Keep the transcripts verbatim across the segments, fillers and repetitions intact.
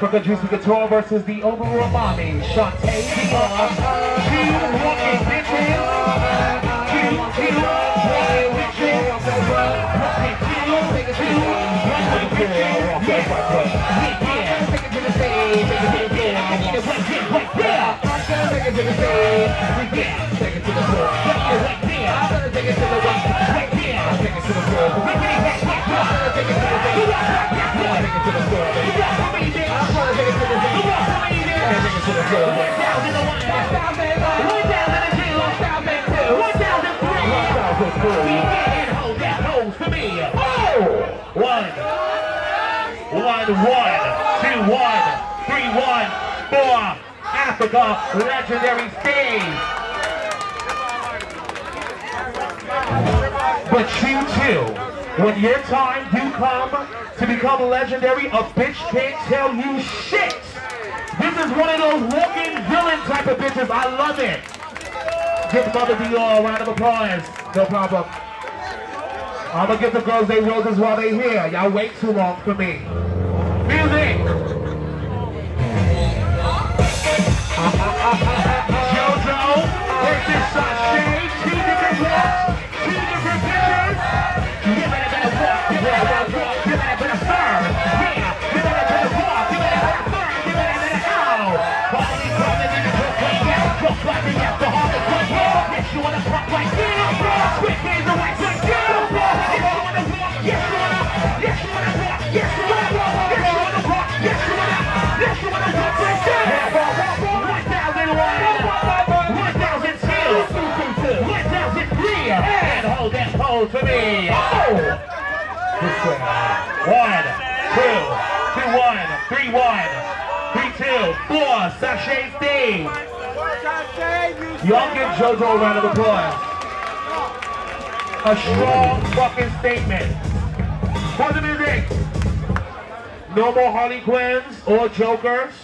from the Juicy Couture versus the overall bombing Jah Telfar. Two walking bitches. Two, two, walking bitches. Two, two, walking bitches. Yeah, yeah. Take it to the stage. Take it to the stage. I need it right there, right there. Take it to the stage. Right there. Take it to the floor. Right there. I'm gonna take it to the right. Right there. Take it to the floor. Right there. I'm gonna take it to the stage. Take it to the floor. One thousand and one, one thousand and two, one thousand and two, one thousand and three, one thousand and four. We can't hold that hose for me. Oh, one, one, one, two, one, three, one, four. Africa legendary stage. But you too, when your time do come to become legendary, a bitch can't tell you shit. This is one of those walking villain type of bitches. I love it. Give Mother Dior a round of applause. No problem. I'm going to give the girls their roses while they're here. Y'all wait too long for me. Music. JoJo versus Sashay. Two different walks. Two different pictures. You better better walk. You better better walk. You better better serve. Yeah. You better better walk. You better better serve. You better better. Clapping after Harley Quinn, yeah. Yes, you wanna pop like this, yeah. Sweet days and white sun, yeah. Yes, you wanna walk, yes, you wanna, yes, you wanna walk, yes, you wanna walk, yes, you wanna walk, yes, you wanna, yes, you wanna walk like this. one thousand one, one thousand two, one thousand three, and hold that pole for me. Oh! This way. one, two, two, one, three, one, three, two, four, Sashay Steve. Y'all give JoJo a round of applause. A strong fucking statement. For the music. No more Harley Quinns or Jokers.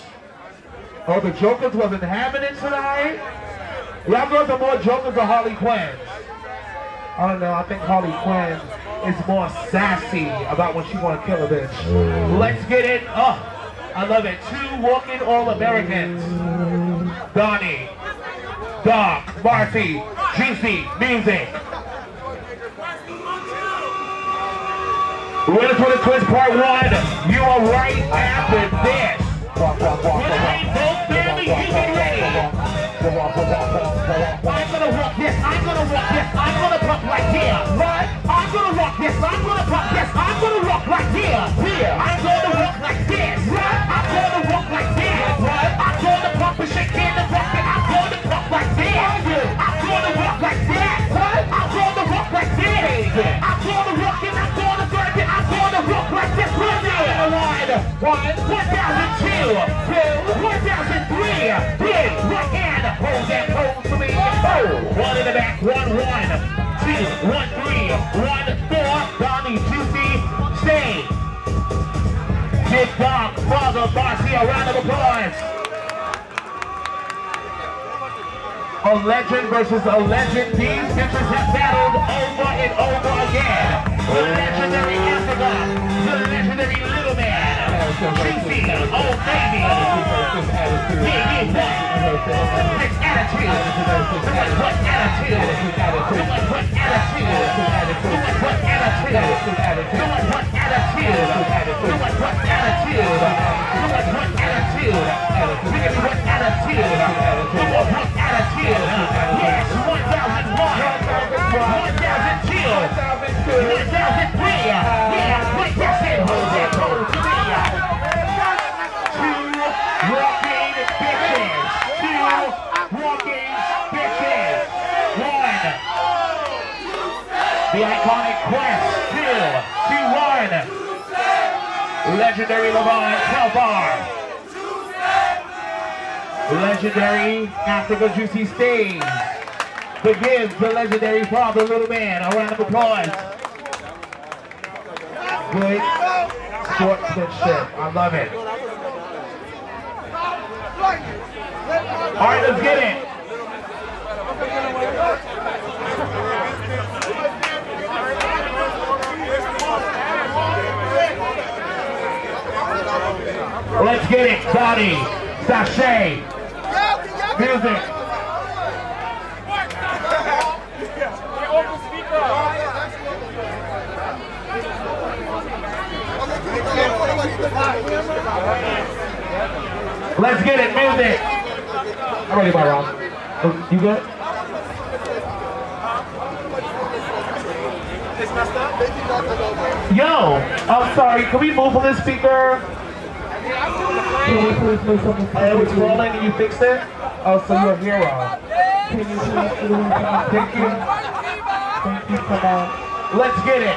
Oh, the Jokers wasn't having it tonight. Y'all girls are more Jokers or Harley Quinns. I don't know, I think Harley Quinn is more sassy about when she wanna kill a bitch. Let's get it. Oh, I love it. Two walking All-Americans. Donnie. Doc, Marcy, Juicy, music. We're gonna put a quiz part one. You are right after this. When I vote family, you be ready. I'm gonna walk this, I'm gonna walk this, I'm gonna pop right here. Right? I'm gonna walk this, I'm gonna pop this, I'm gonna walk right here. Here. I'm gonna walk like this. Right? I'm gonna walk like this. Right? I'm gonna pop and shake in the rock. Like that. I'm gonna walk like that. I'm gonna walk like that. I'm gonna walk and I'm gonna burn it. I'm gonna walk like this. One thousand one, one, one thousand two, two, one thousand three, three, one and hold that pole for me. Oh, one in the back, one one, two, one three, one four. Donnie, Juicy, stay. Big Bob, Father, Marcy, a round of applause. A legend versus a legend. These bitches have battled over and over again. The legendary Africa, the legendary Little Man, Juicy, Old Baby. Yeah, yeah, yeah. It's attitude. What, what attitude? What, what attitude? What, what attitude? What, what attitude? What, what attitude? What, what attitude? What attitude? What attitude? Yes, one thousand one, one thousand two, one thousand three, yeah, but that's it, hold that pole to me. Two walking bitches, two walking bitches. One, the iconic Quest, two, two, one. Legendary Mother Dior. Legendary Africa Juicy Stage. Forgives the legendary Father Little Man. A round of applause. Good sportsmanship. I love it. Alright, let's get it. Let's get it. body, sachet, music. Let's get it, music. I'm ready, my Rob. You good? Yo, I'm sorry, can we move on this speaker? Can we please move something? It was rolling and you fixed it? Oh, so you're a hero. Can you please move something? Thank you. Thank you for that. Let's get it.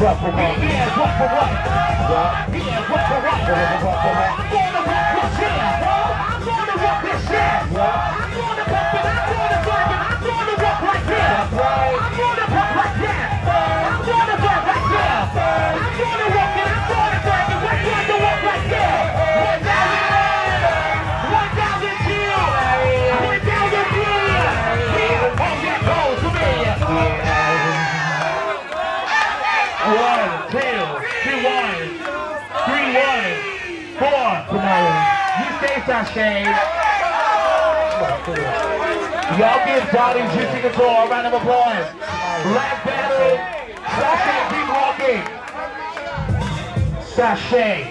Rock for rock. Yeah, rock for rock. Yeah, rock for rock. I'm gonna rock this shit. I'm gonna rock this shit. I'm gonna pop it. I'm gonna drop it. I'm gonna rock like this. I'm gonna rock like this. I'm gonna rock like this. I'm gonna rock it. I'm gonna rock it. We're gonna rock like this. One thousand. One thousand two. One thousand three. Here, oh yeah, go to me. One, two, two, one, three, one, four. Tomorrow, you stay sashay. Y'all give Johnny Juicy Couture a round of applause. Black battle. Sashay, keep walking. Sashay.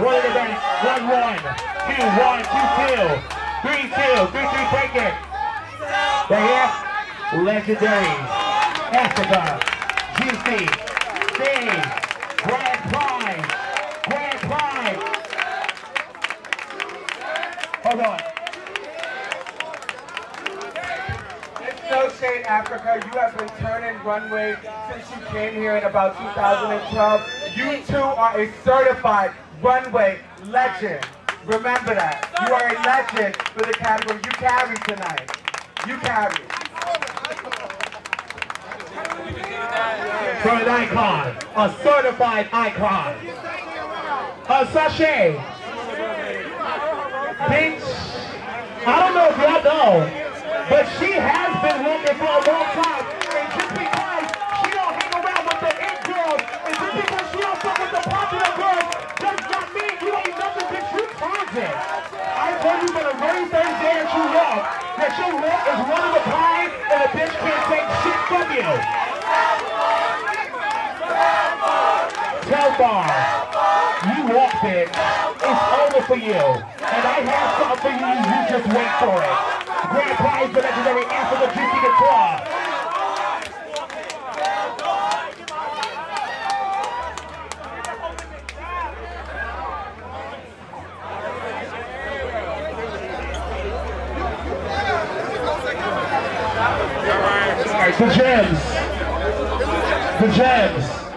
One in the bank, one, one, two, one, two, two, three, two, three, three, take it. Right here, legendary, Africa, Juicy, Sting, grand prize, grand prize. Hold on. It's no shade, Africa, you have been turning runway since you came here in about two thousand twelve. You two are a certified runway legend. Remember that. You are a legend for the category. You carry tonight. You carry. For an icon. A certified icon. A sachet. Bitch. I don't know if y'all know, but she has been looking for a long time. And just because she don't hang around with the it girls, and just because she don't fuck with the popular girls, I told you for the very first day that you walk, that your walk is one of a kind and a bitch can't take shit from you. Telfar, you walked it. It's over for you. And I have something for you, you just wait for it. Grand prize for legendary Ace of the Gypsy Guitar. The gems, the gems.